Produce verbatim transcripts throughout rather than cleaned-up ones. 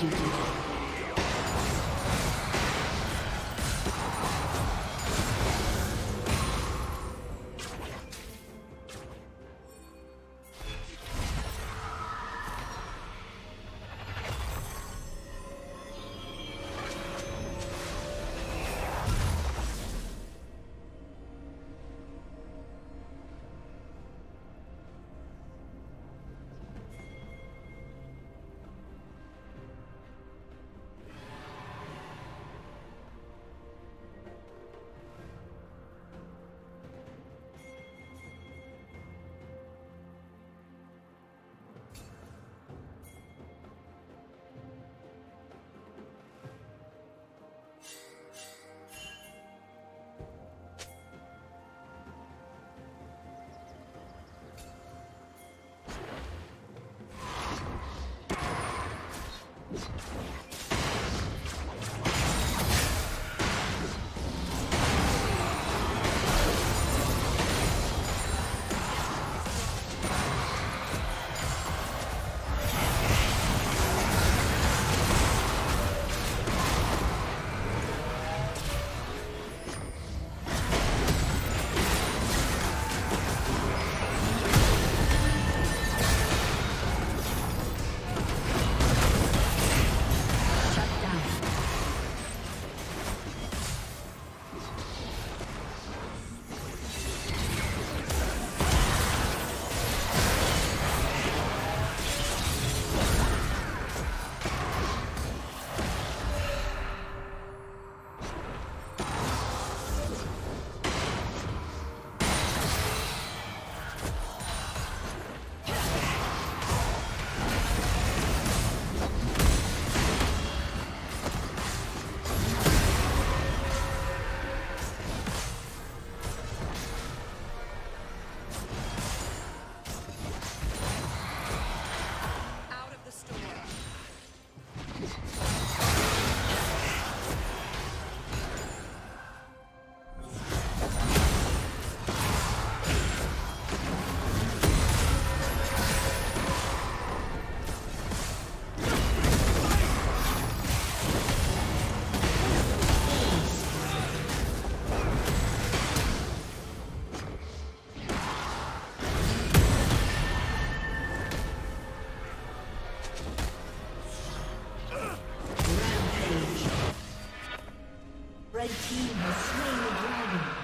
executed. Red team has slain the dragon.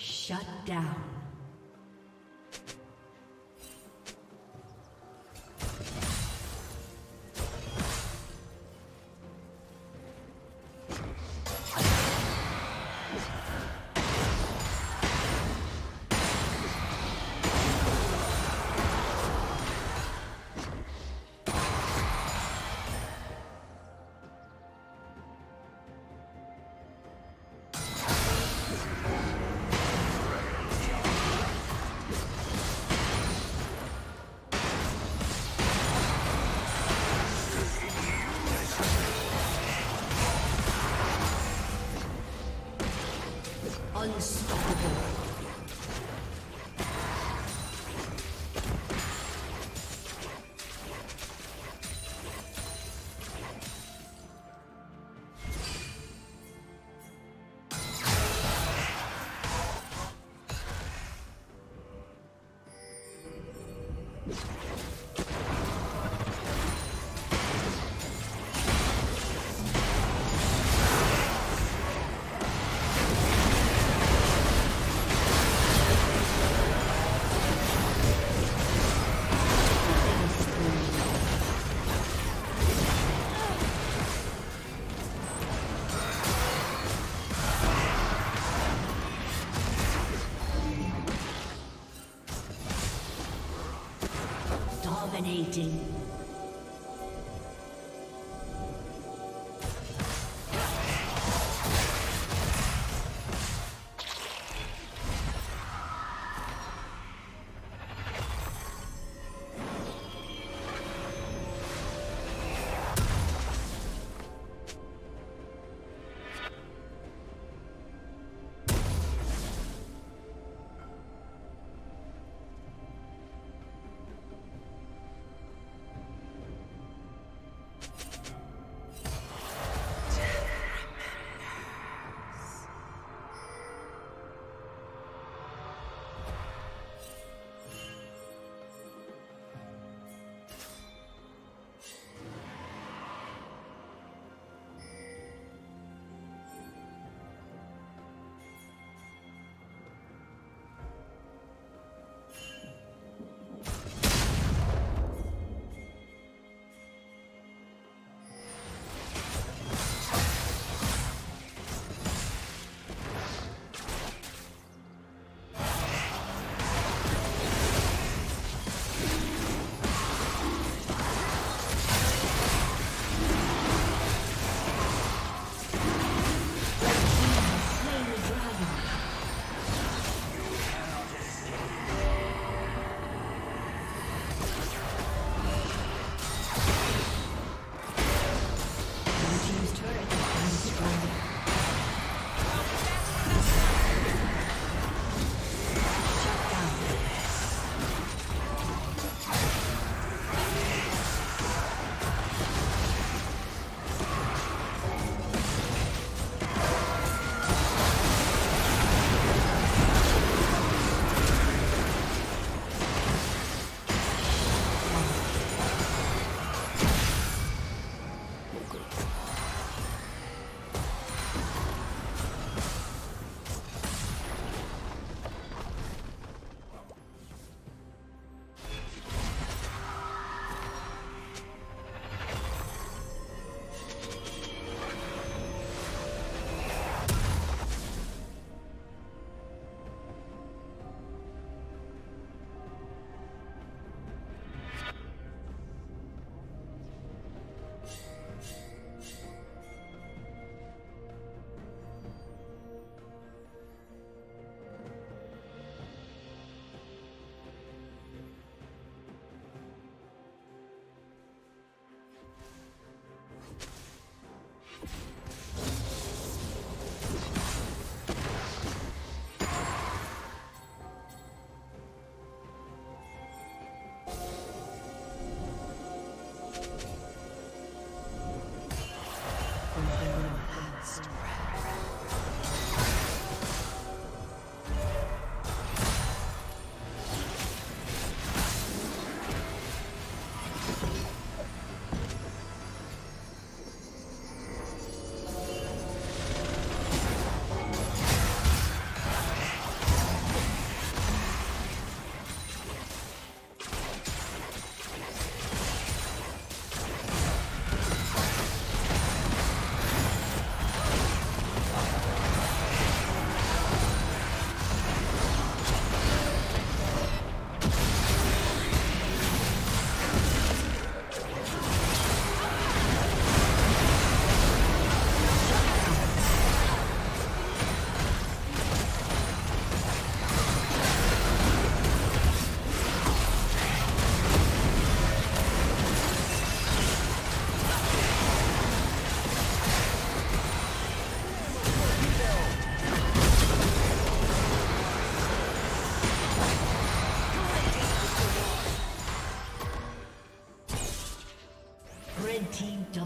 Shut down. Dominating.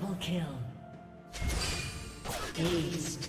Double kill. Aced.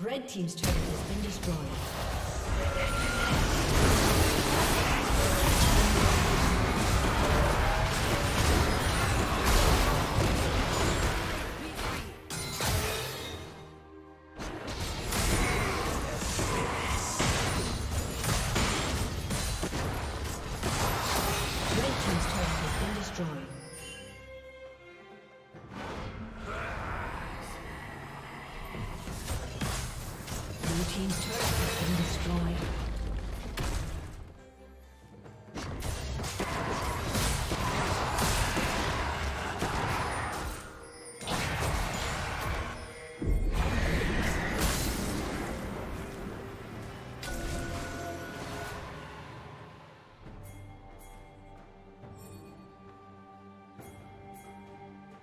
Red team's turret has been destroyed.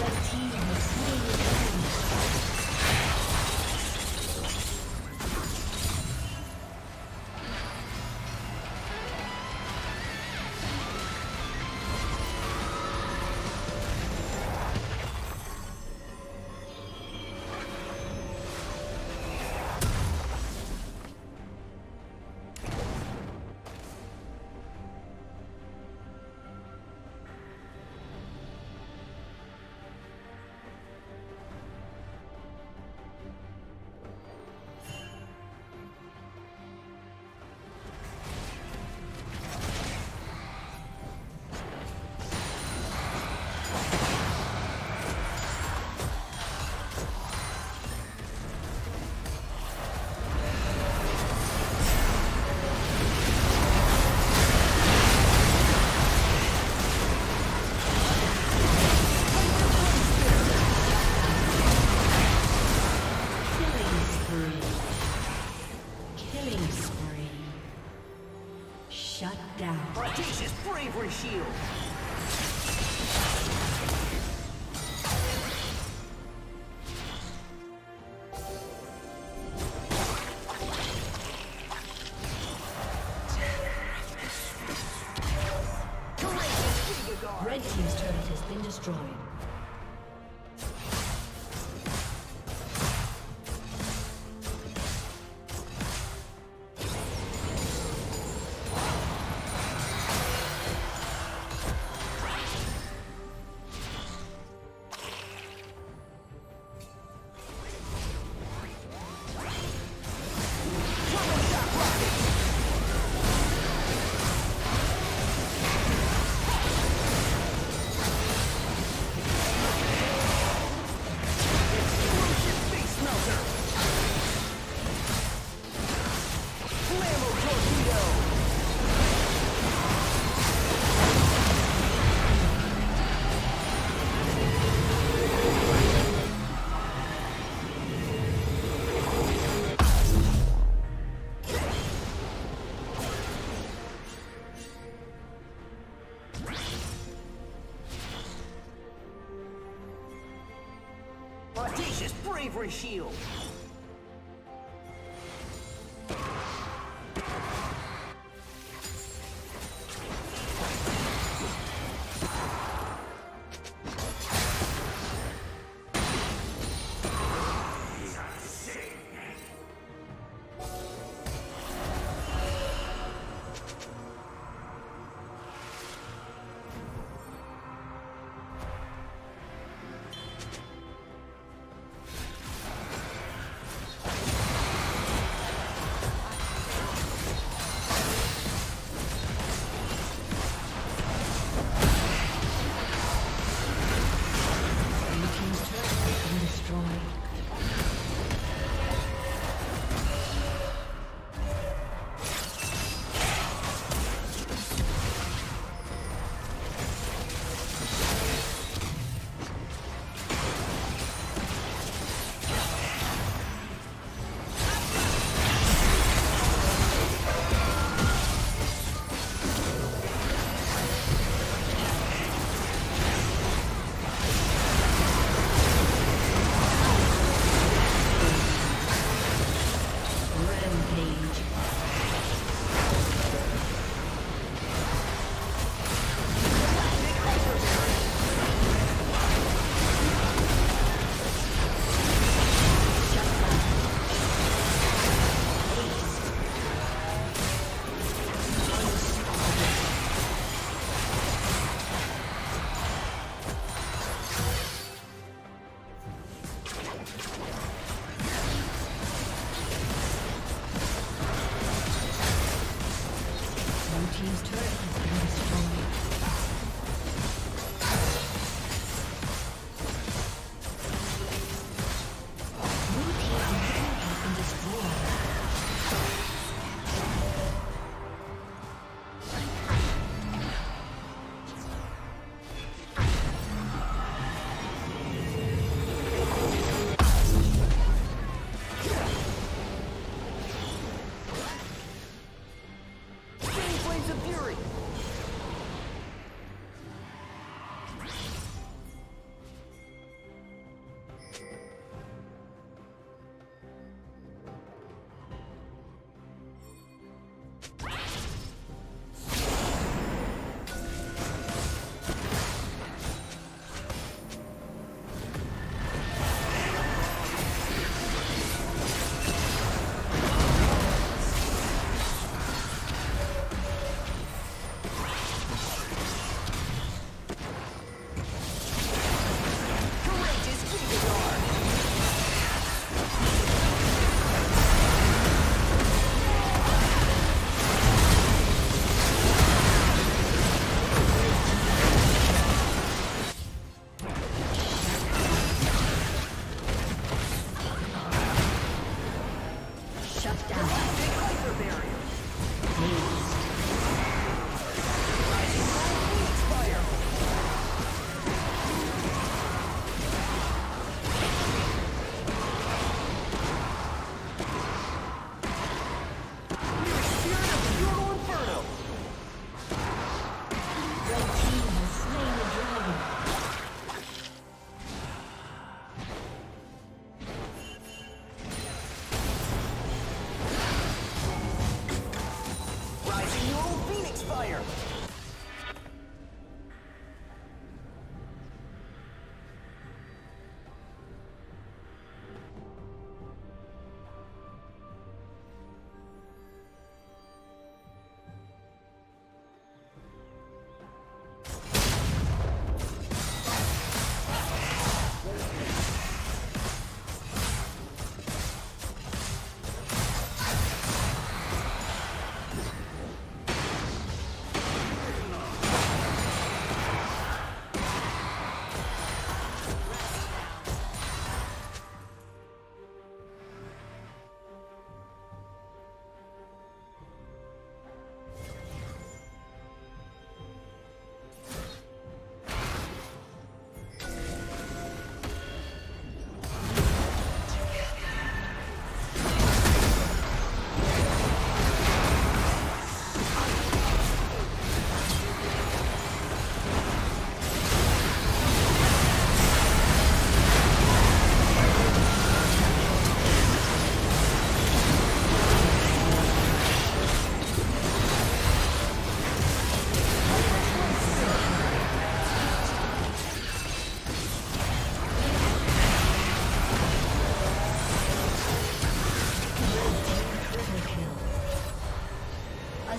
Red team's turret has been destroyed. Audacious bravery shield!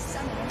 summer.